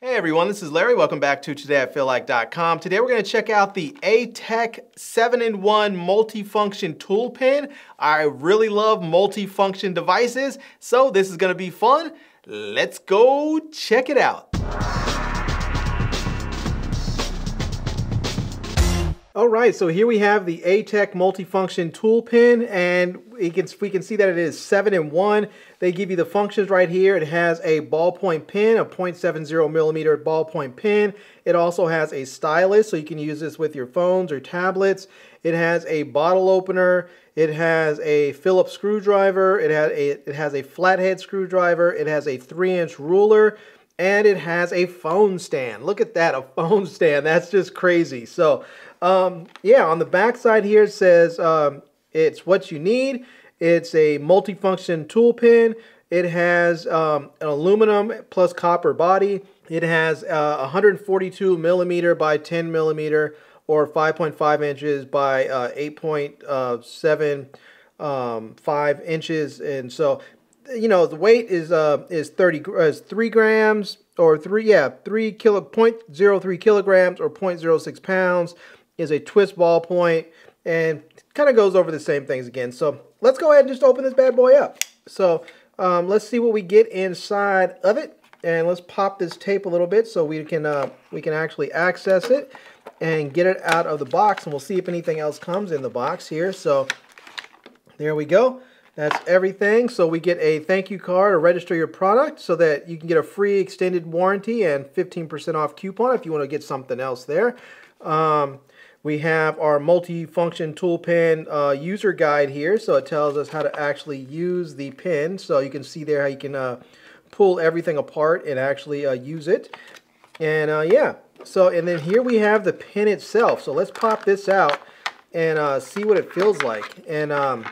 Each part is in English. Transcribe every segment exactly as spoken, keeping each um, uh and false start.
Hey everyone, this is Larry. Welcome back to Today I Feel Like dot com. Today we're going to check out the A-Tech seven in one Multifunction Tool Pen. I really love multifunction devices, so this is going to be fun. Let's go check it out. All right, so here we have the A-Tech Multifunction Tool Pen, and we can, we can see that it is seven in one. They give you the functions right here. It has a ballpoint pen, a point seven zero millimeter ballpoint pen. It also has a stylus, so you can use this with your phones or tablets. It has a bottle opener. It has a Phillips screwdriver. It has a, it has a flathead screwdriver. It has a three inch ruler. And it has a phone stand. Look at that, a phone stand. That's just crazy. So, um, yeah, on the back side here it says um, it's what you need. It's a multifunction tool pen. It has um, an aluminum plus copper body. It has uh, one hundred forty-two millimeter by ten millimeter or five point five inches by uh, eight point seven five inches, and so, you know, the weight is uh is thirty is three grams, or three yeah three kilo point zero three kilograms or point zero six pounds. Is a twist ballpoint and kind of goes over the same things again. So let's go ahead and just open this bad boy up. So um, let's see what we get inside of it, and let's pop this tape a little bit so we can uh, we can actually access it and get it out of the box, and we'll see if anything else comes in the box here. So there we go. That's everything. So we get a thank you card or register your product so that you can get a free extended warranty and fifteen percent off coupon if you want to get something else there. Um, we have our multifunction tool pen uh, user guide here. So it tells us how to actually use the pen. So you can see there how you can uh, pull everything apart and actually uh, use it. And uh, yeah, so and then here we have the pen itself. So let's pop this out and uh, see what it feels like. And um,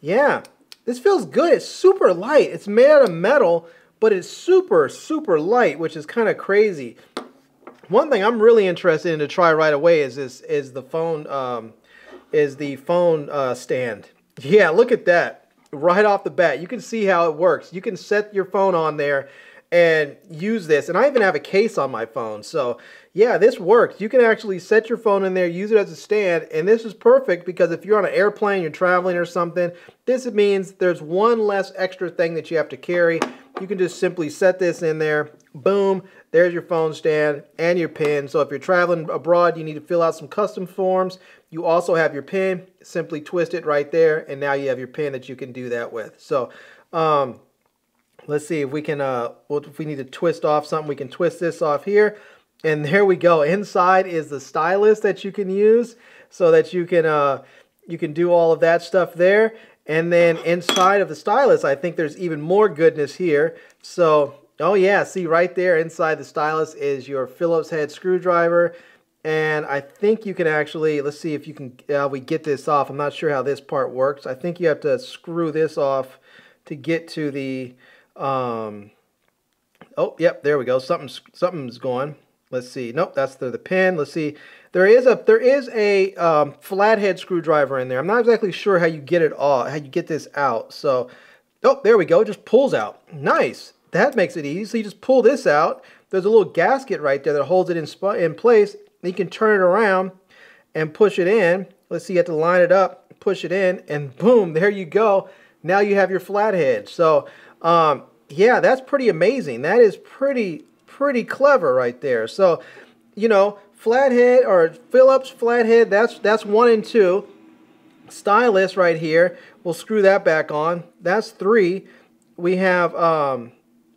yeah, this feels good. It's super light. It's made out of metal, but it's super, super light, which is kind of crazy. One thing I'm really interested in to try right away is this is the phone um, is the phone uh, stand. Yeah, look at that. Right off the bat, you can see how it works. You can set your phone on there and use this. And I even have a case on my phone. So yeah, this works. You can actually set your phone in there, use it as a stand, and this is perfect because if you're on an airplane, you're traveling or something, this means there's one less extra thing that you have to carry. You can just simply set this in there. Boom, there's your phone stand and your pen. So if you're traveling abroad, you need to fill out some custom forms. You also have your pen. Simply twist it right there, and now you have your pen that you can do that with. So, um, let's see if we can, uh, if we need to twist off something, we can twist this off here. And there we go. Inside is the stylus that you can use so that you can, uh, you can do all of that stuff there. And then inside of the stylus, I think there's even more goodness here. So, oh yeah, see right there inside the stylus is your Phillips head screwdriver. And I think you can actually, let's see if you can, uh, we get this off. I'm not sure how this part works. I think you have to screw this off to get to the, Um, oh, yep, there we go. Something's, something's going. Let's see. Nope, that's the, the pen. Let's see. There is a, there is a um, flathead screwdriver in there. I'm not exactly sure how you get it all, how you get this out. So, oh, there we go. It just pulls out. Nice. That makes it easy. So you just pull this out. There's a little gasket right there that holds it in, in place. You can turn it around and push it in. Let's see, you have to line it up, push it in, and boom, there you go. Now you have your flathead. So, um, yeah, that's pretty amazing. That is pretty, pretty clever right there. So, you know, flathead or Phillips flathead, that's, that's one and two. Stylus right here, we'll screw that back on. That's three. We have, um,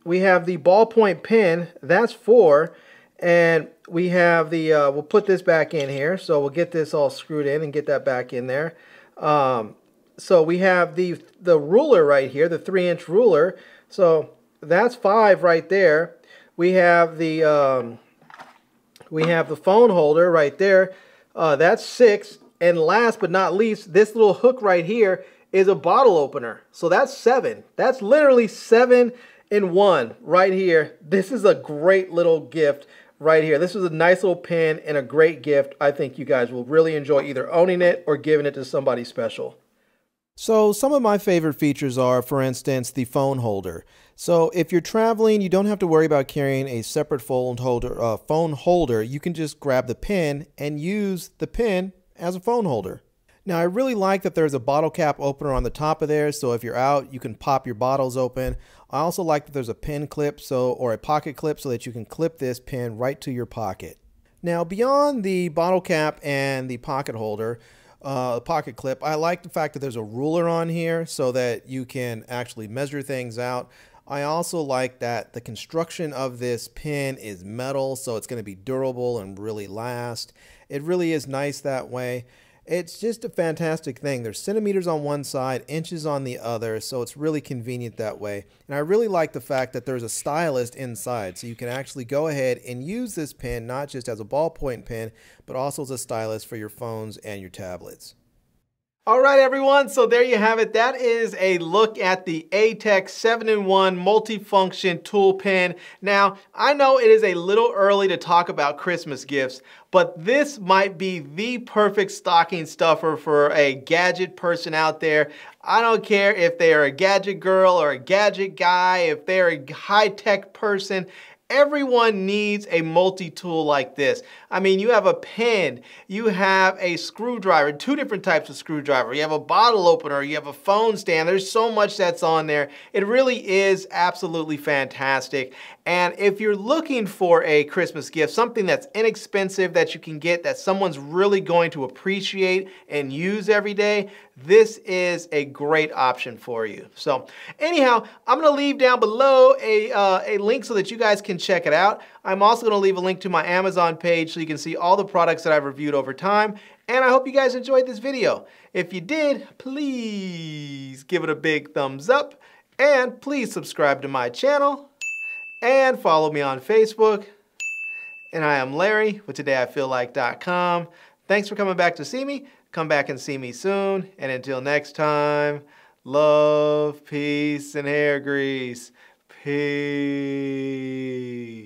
we have the ballpoint pen, that's four. And we have the, uh, we'll put this back in here. So we'll get this all screwed in and get that back in there. Um, So we have the, the ruler right here, the three inch ruler. So that's five right there. We have the, um, we have the phone holder right there. Uh, that's six. And last but not least, this little hook right here is a bottle opener. So that's seven. That's literally seven in one right here. This is a great little gift right here. This is a nice little pen and a great gift. I think you guys will really enjoy either owning it or giving it to somebody special. So some of my favorite features are, for instance, the phone holder. So if you're traveling, you don't have to worry about carrying a separate phone holder. Uh, phone holder. You can just grab the pin and use the pin as a phone holder. Now I really like that there's a bottle cap opener on the top of there, so if you're out, you can pop your bottles open. I also like that there's a pin clip so or a pocket clip so that you can clip this pin right to your pocket. Now beyond the bottle cap and the pocket holder, Uh, pocket clip. I like the fact that there's a ruler on here so that you can actually measure things out. I also like that the construction of this pin is metal, so it's going to be durable and really last. It really is nice that way. It's just a fantastic thing. There's centimeters on one side, inches on the other, so it's really convenient that way. And I really like the fact that there's a stylus inside, so you can actually go ahead and use this pen not just as a ballpoint pen, but also as a stylus for your phones and your tablets. All right, everyone, so there you have it. That is a look at the A-Tech seven in one multifunction tool pen. Now, I know it is a little early to talk about Christmas gifts, but this might be the perfect stocking stuffer for a gadget person out there. I don't care if they are a gadget girl or a gadget guy, if they're a high-tech person. Everyone needs a multi-tool like this. I mean, you have a pen, you have a screwdriver, two different types of screwdriver, you have a bottle opener, you have a phone stand. There's so much that's on there. It really is absolutely fantastic. And if you're looking for a Christmas gift, something that's inexpensive that you can get that someone's really going to appreciate and use every day, this is a great option for you. So anyhow, I'm gonna leave down below a, uh, a link so that you guys can check it out. I'm also going to leave a link to my Amazon page so you can see all the products that I've reviewed over time. And I hope you guys enjoyed this video. If you did, please give it a big thumbs up and please subscribe to my channel and follow me on Facebook. And I am Larry with Today I Feel Like dot com. Thanks for coming back to see me. Come back and see me soon. And until next time, love, peace, and hair grease. Peace.